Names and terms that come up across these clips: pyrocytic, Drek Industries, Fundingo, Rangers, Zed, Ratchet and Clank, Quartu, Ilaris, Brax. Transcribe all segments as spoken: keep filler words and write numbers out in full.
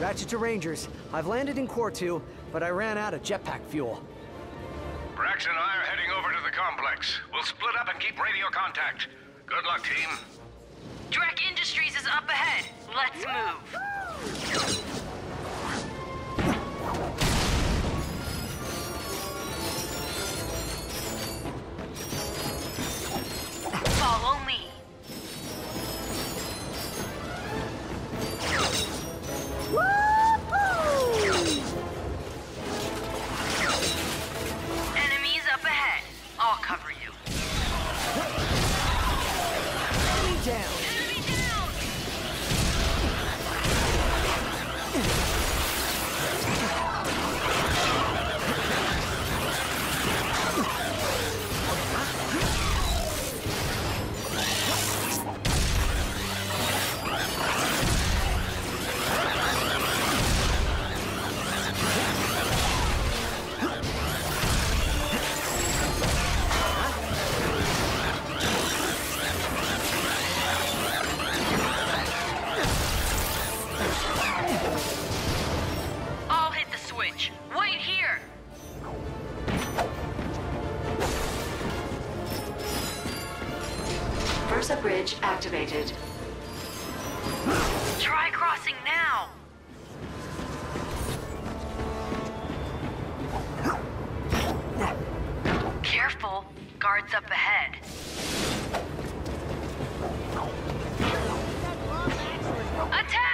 Ratchet to Rangers. I've landed in Quartu, but I ran out of jetpack fuel. Brax and I are heading over to the complex. We'll split up and keep radio contact. Good luck, team. Drek Industries is up ahead. Let's move. Follow me. Bridge activated. Try crossing now. Careful, guards up ahead. Attack!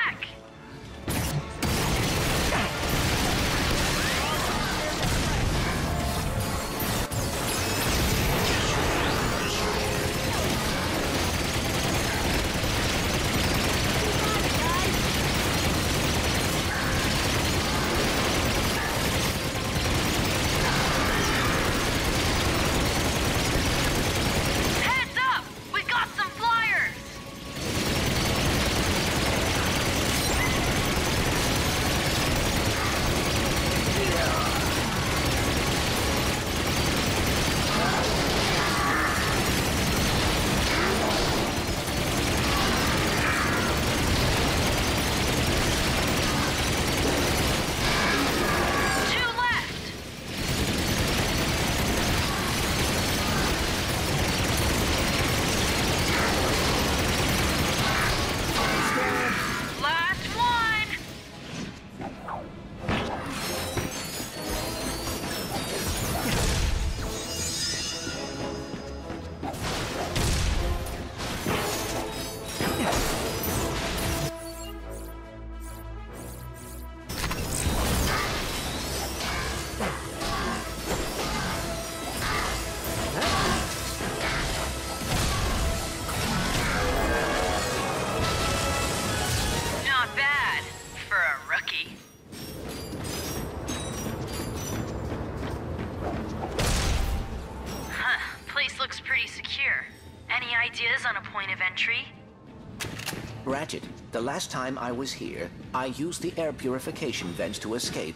Ratchet, the last time I was here, I used the air purification vents to escape.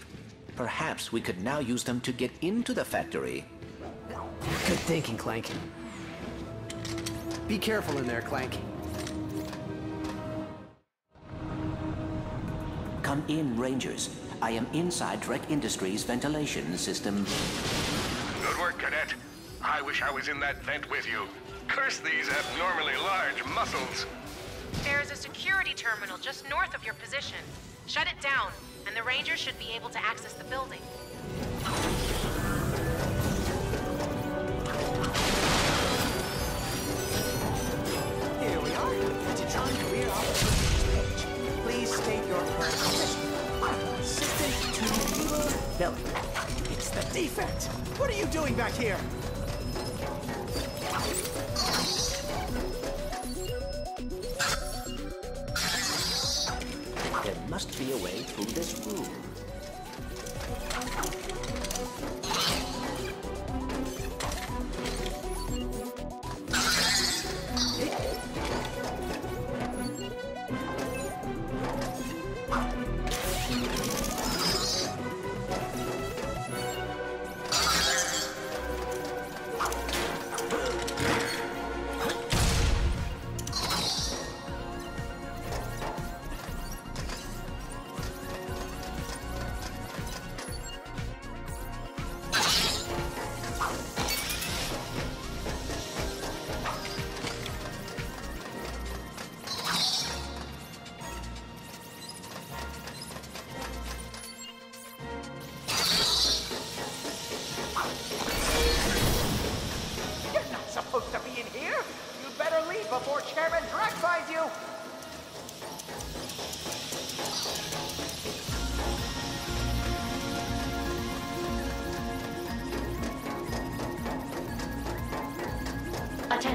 Perhaps we could now use them to get into the factory. Good thinking, Clank. Be careful in there, Clank. Come in, Rangers. I am inside Drek Industries' ventilation system. Good work, Cadet. I wish I was in that vent with you. Curse these abnormally large muscles. There is a security terminal just north of your position. Shut it down, and the Rangers should be able to access the building. Here we are. It's John Career Operations page. Please state your position. System two. Belly. It's the defect! What are you doing back here? There must be a way through this room.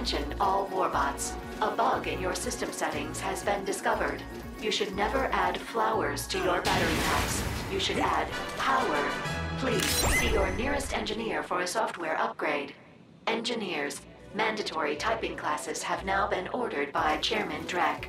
Attention all warbots. A bug in your system settings has been discovered. You should never add flowers to your battery packs. You should add power. Please see your nearest engineer for a software upgrade. Engineers, mandatory typing classes have now been ordered by Chairman Drek.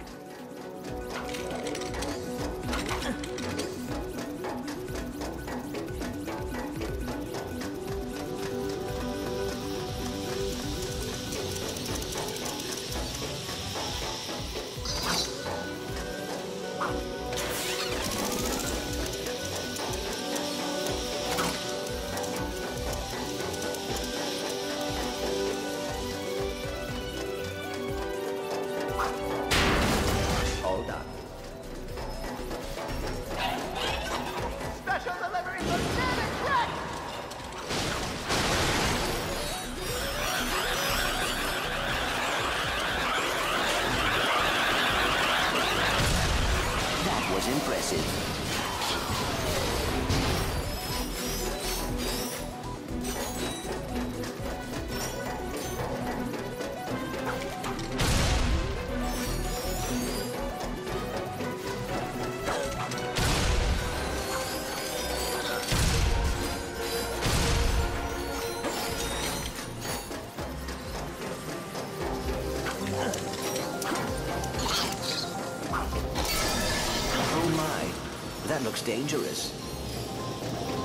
Looks dangerous.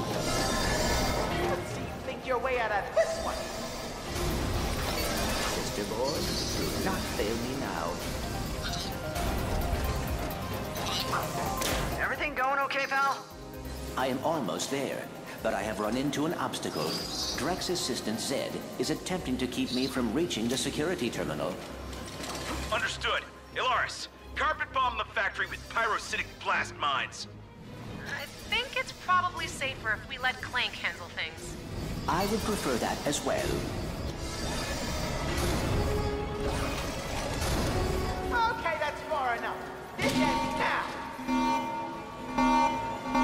Let's see you think your way out of this one. Sister boy, do not fail me now. Everything going okay, pal? I am almost there, but I have run into an obstacle. Drek's assistant Zed is attempting to keep me from reaching the security terminal. Understood. Ilaris, carpet bomb the factory with pyrocytic blast mines. I think it's probably safer if we let Clank handle things. I would prefer that as well. Okay, that's far enough. This ends now.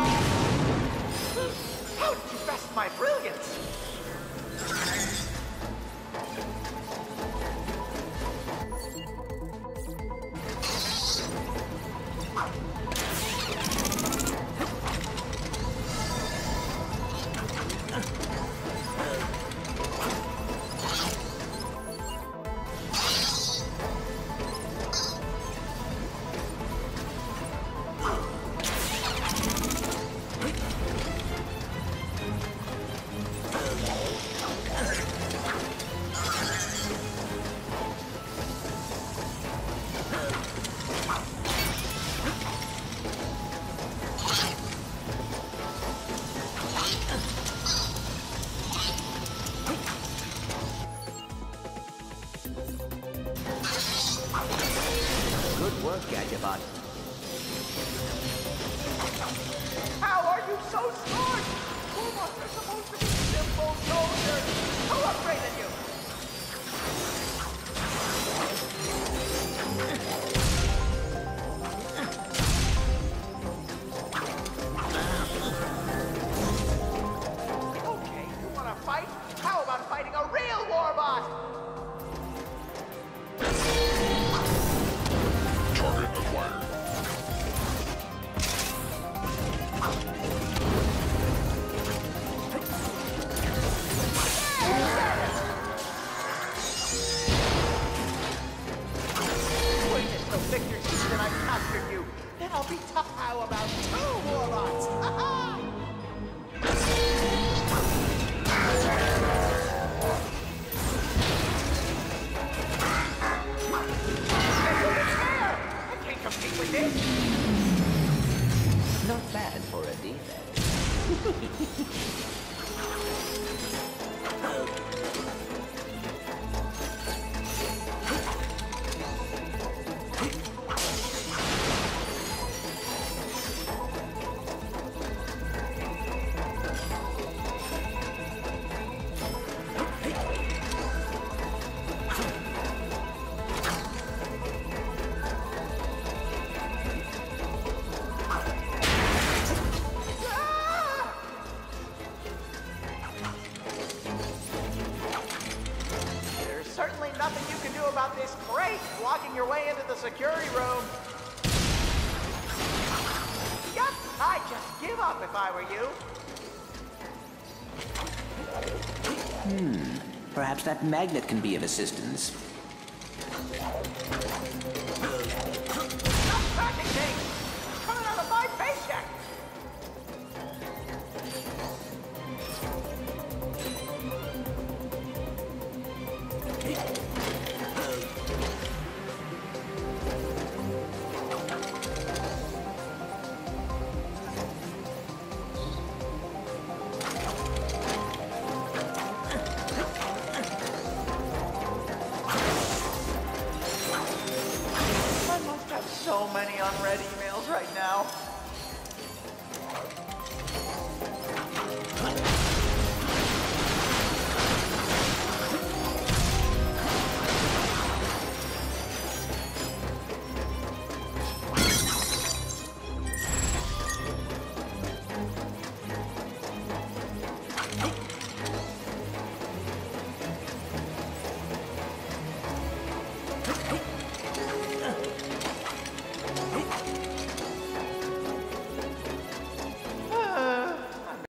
How did you best my brilliance? if I were you. Hmm. Perhaps that magnet can be of assistance. Stop cracking things! It's coming out of my paycheck! Emails right now.